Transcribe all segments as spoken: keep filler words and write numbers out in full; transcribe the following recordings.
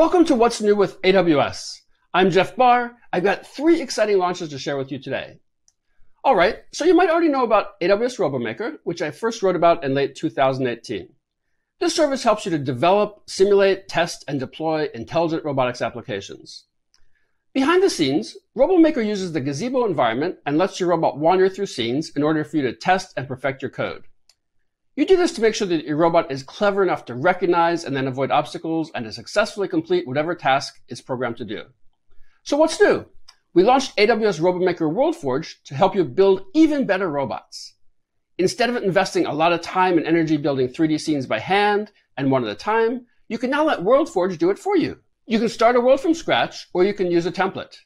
Welcome to What's New with A W S. I'm Jeff Barr. I've got three exciting launches to share with you today. All right, so you might already know about A W S RoboMaker, which I first wrote about in late two thousand eighteen. This service helps you to develop, simulate, test, and deploy intelligent robotics applications. Behind the scenes, RoboMaker uses the Gazebo environment and lets your robot wander through scenes in order for you to test and perfect your code. You do this to make sure that your robot is clever enough to recognize and then avoid obstacles and to successfully complete whatever task it's programmed to do. So what's new? We launched A W S RoboMaker WorldForge to help you build even better robots. Instead of investing a lot of time and energy building three D scenes by hand and one at a time, you can now let WorldForge do it for you. You can start a world from scratch, or you can use a template.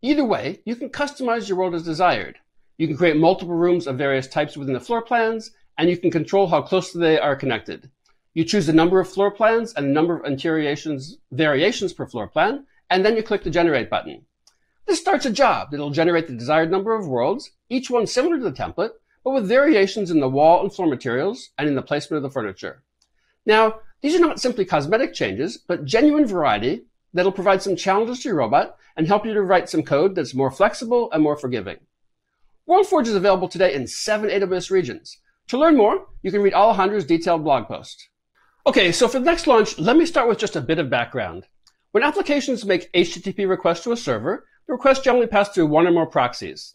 Either way, you can customize your world as desired. You can create multiple rooms of various types within the floor plans, and you can control how closely they are connected. You choose the number of floor plans and the number of interiorizations variations per floor plan, and then you click the Generate button. This starts a job that will generate the desired number of worlds, each one similar to the template, but with variations in the wall and floor materials and in the placement of the furniture. Now, these are not simply cosmetic changes, but genuine variety that'll provide some challenges to your robot and help you to write some code that's more flexible and more forgiving. WorldForge is available today in seven A W S regions. To learn more, you can read Alejandra's detailed blog post. Okay, so for the next launch, let me start with just a bit of background. When applications make H T T P requests to a server, the requests generally pass through one or more proxies.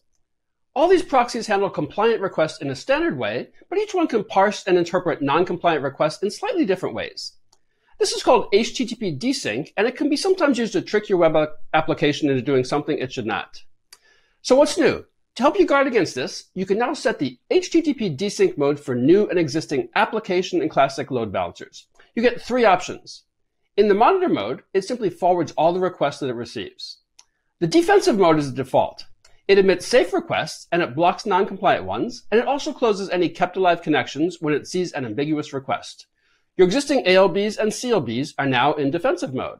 All these proxies handle compliant requests in a standard way, but each one can parse and interpret non-compliant requests in slightly different ways. This is called H T T P Desync, and it can be sometimes used to trick your web application into doing something it should not. So what's new? To help you guard against this, you can now set the H T T P Desync mode for new and existing application and classic load balancers. You get three options. In the monitor mode, it simply forwards all the requests that it receives. The defensive mode is the default. It admits safe requests, and it blocks non-compliant ones, and it also closes any kept alive connections when it sees an ambiguous request. Your existing A L Bs and C L Bs are now in defensive mode.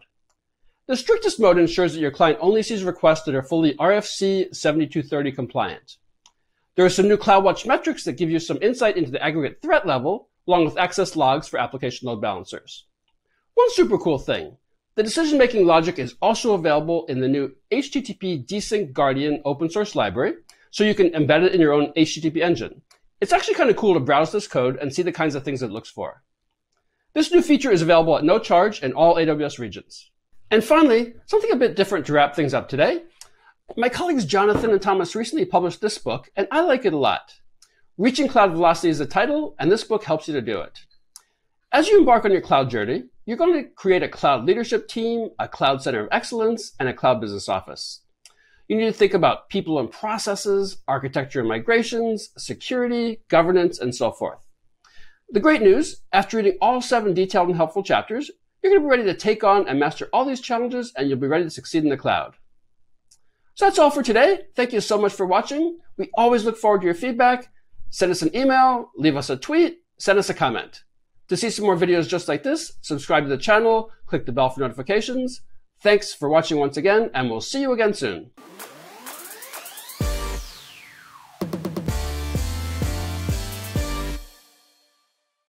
The strictest mode ensures that your client only sees requests that are fully R F C seventy-two thirty compliant. There are some new CloudWatch metrics that give you some insight into the aggregate threat level, along with access logs for application load balancers. One super cool thing, the decision-making logic is also available in the new H T T P Desync Guardian open source library, so you can embed it in your own H T T P engine. It's actually kind of cool to browse this code and see the kinds of things it looks for. This new feature is available at no charge in all A W S regions. And finally, something a bit different to wrap things up today. My colleagues Jonathan and Thomas recently published this book, and I like it a lot. Reaching Cloud Velocity is the title, and this book helps you to do it. As you embark on your cloud journey, you're going to create a cloud leadership team, a cloud center of excellence, and a cloud business office. You need to think about people and processes, architecture and migrations, security, governance, and so forth. The great news, after reading all seven detailed and helpful chapters, you're going to be ready to take on and master all these challenges, and you'll be ready to succeed in the cloud. So that's all for today. Thank you so much for watching. We always look forward to your feedback. Send us an email, leave us a tweet, send us a comment. To see some more videos just like this, subscribe to the channel, click the bell for notifications. Thanks for watching once again, and we'll see you again soon.